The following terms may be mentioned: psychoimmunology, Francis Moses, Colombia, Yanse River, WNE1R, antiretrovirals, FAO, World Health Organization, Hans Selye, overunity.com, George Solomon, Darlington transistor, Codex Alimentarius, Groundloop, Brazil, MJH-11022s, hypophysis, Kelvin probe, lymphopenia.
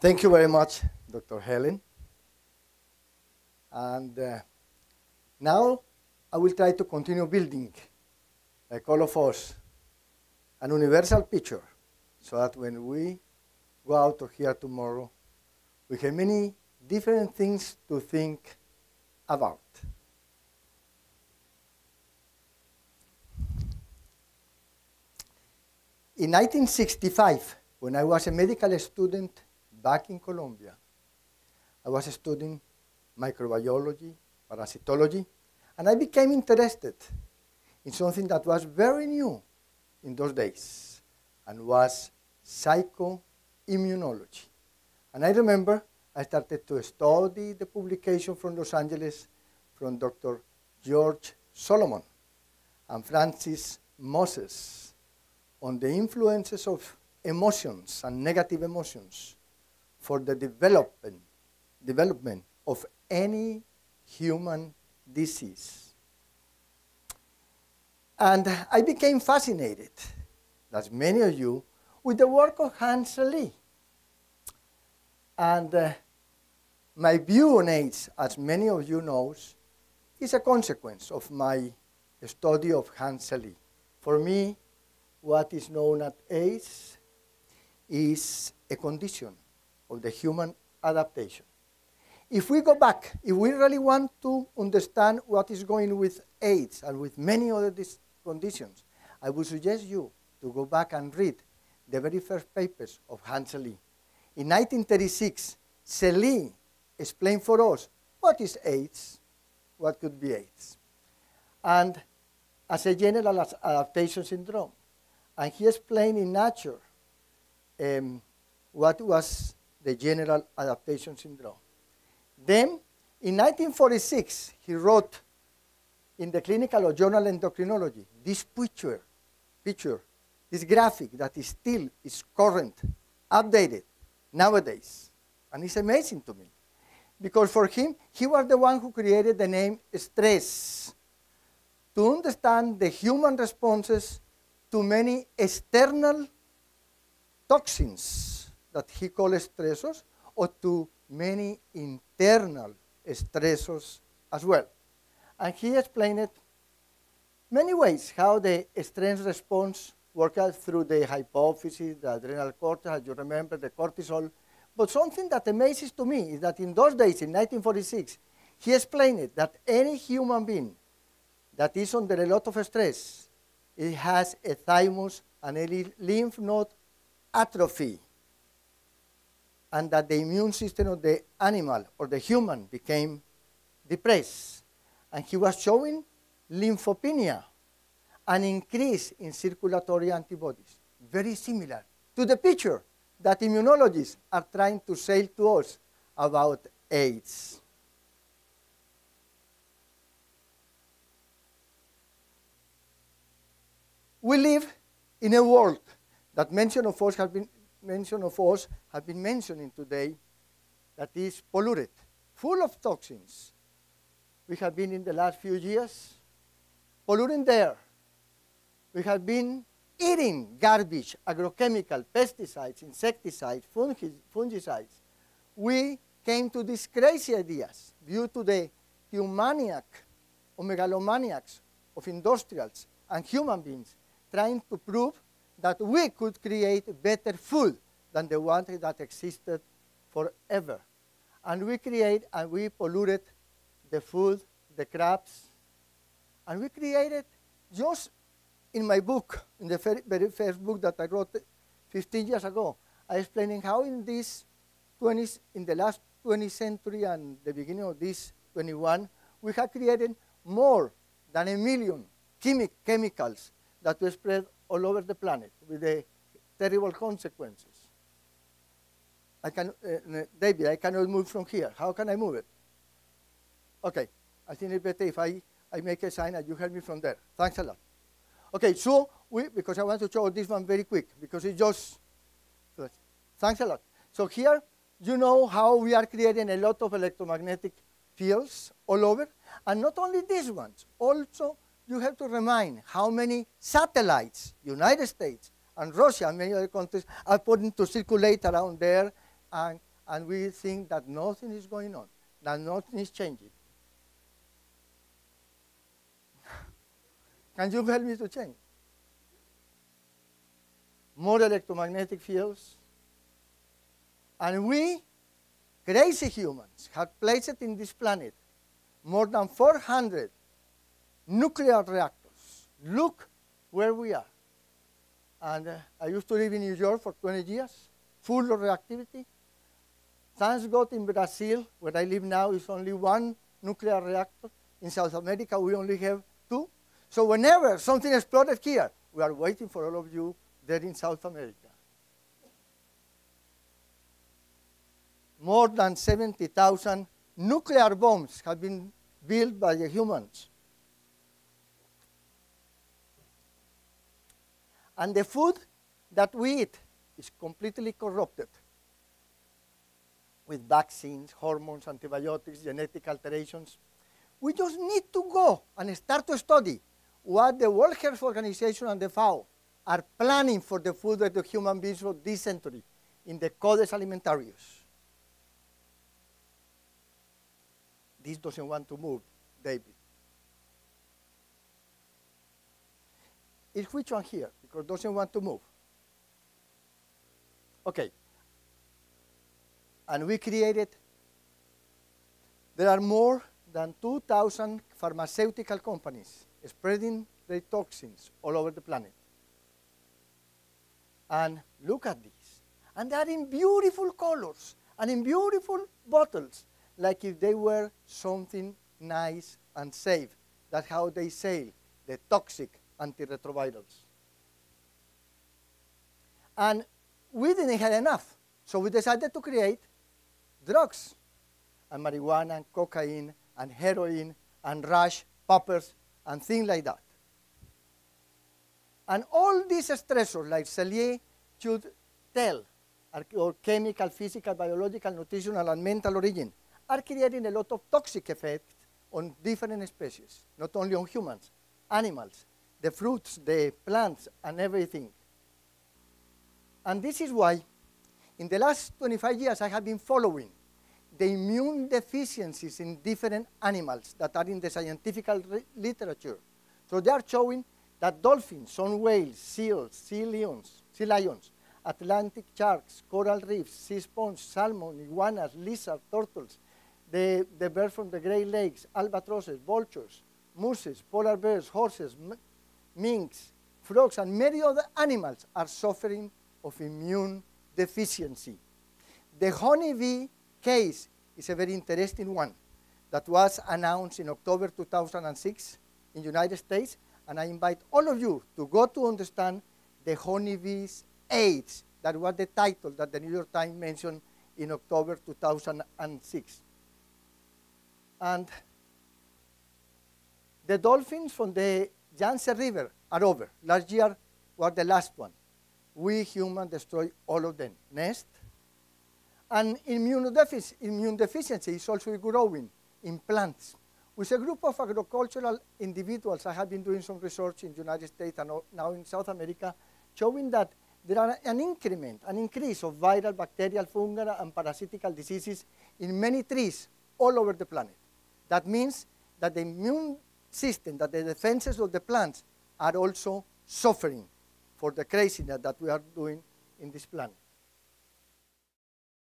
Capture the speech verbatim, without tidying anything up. Thank you very much, Doctor Helen. And uh, now I will try to continue building, like all of us, an universal picture, so that when we go out of here tomorrow, we have many different things to think about. In nineteen sixty-five, when I was a medical student back in Colombia, I was studying microbiology, parasitology, and I became interested in something that was very new in those days, and was psychoimmunology. And I remember I started to study the publication from Los Angeles from Doctor George Solomon and Francis Moses on the influences of emotions and negative emotions for the development, development of any human disease. And I became fascinated, as many of you, with the work of Hans Selye. And uh, my view on AIDS, as many of you know, is a consequence of my study of Hans Selye. For me, what is known as AIDS is a condition of the human adaptation. If we go back, if we really want to understand what is going with AIDS and with many other conditions, I would suggest you to go back and read the very first papers of Hans Selye. In nineteen thirty-six, Selye explained for us what is AIDS, what could be AIDS, and as a general adaptation syndrome. And he explained in Nature um, what was the general adaptation syndrome. Then, in nineteen forty-six, he wrote in the Clinical Journal of Endocrinology this picture, picture, this graphic that is still is current, updated, nowadays. And it's amazing to me, because for him, he was the one who created the name stress to understand the human responses to many external toxins that he calls stressors, or to many internal stressors as well. And he explained it many ways how the stress response worked out through the hypophysis, the adrenal cortex, as you remember, the cortisol. But something that amazes to me is that in those days, in nineteen forty-six, he explained it, that any human being that is under a lot of stress, it has a thymus and a lymph node atrophy, and that the immune system of the animal or the human became depressed. And he was showing lymphopenia, an increase in circulatory antibodies, very similar to the picture that immunologists are trying to sell to us about AIDS. We live in a world that mention of us has been mention of us have been mentioning today, that is polluted, full of toxins. We have been in the last few years polluting there. We have been eating garbage, agrochemical, pesticides, insecticides, fungicides. We came to these crazy ideas due to the humaniac or megalomaniacs of industrials and human beings trying to prove that we could create better food than the one that existed forever. And we create and we polluted the food, the crops, and we created, just in my book, in the very first book that I wrote fifteen years ago, I explained how in this twenties, in the last twentieth century and the beginning of this twenty-first, we have created more than a million chemi chemicals that we spread all over the planet, with the terrible consequences. I can, uh, David, I cannot move from here. How can I move it? Okay, I think it's better if I, I make a sign and you help me from there. Thanks a lot. Okay, so, we, because I want to show this one very quick, because it's just, thanks a lot. So here, you know how we are creating a lot of electromagnetic fields all over, and not only these ones, also you have to remind how many satellites, United States and Russia and many other countries, are putting to circulate around there and and we think that nothing is going on, that nothing is changing. Can you help me to change? More electromagnetic fields. And we, crazy humans, have placed in this planet more than four hundred nuclear reactors. Look where we are. And uh, I used to live in New York for twenty years, full of reactivity. Thanks God in Brazil, where I live now, is only one nuclear reactor. In South America, we only have two. So whenever something exploded here, we are waiting for all of you there in South America. More than seventy thousand nuclear bombs have been built by the humans. And the food that we eat is completely corrupted with vaccines, hormones, antibiotics, genetic alterations. We just need to go and start to study what the World Health Organization and the F A O are planning for the food of the human beings for this century in the Codex Alimentarius. This doesn't want to move, David. It's which one here? Because it doesn't want to move. Okay. And we created, there are more than two thousand pharmaceutical companies spreading their toxins all over the planet. And look at these. And they are in beautiful colors and in beautiful bottles, like if they were something nice and safe. That's how they sell the toxic antiretrovirals. And we didn't have enough, so we decided to create drugs, and marijuana, and cocaine, and heroin, and rash, poppers, and things like that. And all these stressors, like Selye should tell, are, or chemical, physical, biological, nutritional, and mental origin, are creating a lot of toxic effects on different species, not only on humans, animals, the fruits, the plants, and everything. And this is why, in the last twenty-five years, I have been following the immune deficiencies in different animals that are in the scientific literature. So they are showing that dolphins, some whales, seals, sea lions, sea lions, Atlantic sharks, coral reefs, sea sponges, salmon, iguanas, lizards, turtles, the, the birds from the Great Lakes, albatrosses, vultures, mooses, polar bears, horses, minks, frogs, and many other animals are suffering of immune deficiency. The honeybee case is a very interesting one that was announced in October two thousand six in the United States, and I invite all of you to go to understand the honeybee's AIDS. That was the title that the New York Times mentioned in October two thousand six. And the dolphins from the Yanse River are over. Last year was the last one. We humans destroy all of them. Next. And immunodefic immune deficiency is also growing in plants. With a group of agricultural individuals, I have been doing some research in the United States and now in South America, showing that there are an increment, an increase of viral, bacterial, fungal, and parasitical diseases in many trees all over the planet. That means that the immune system, that the defenses of the plants are also suffering for the craziness that we are doing in this planet.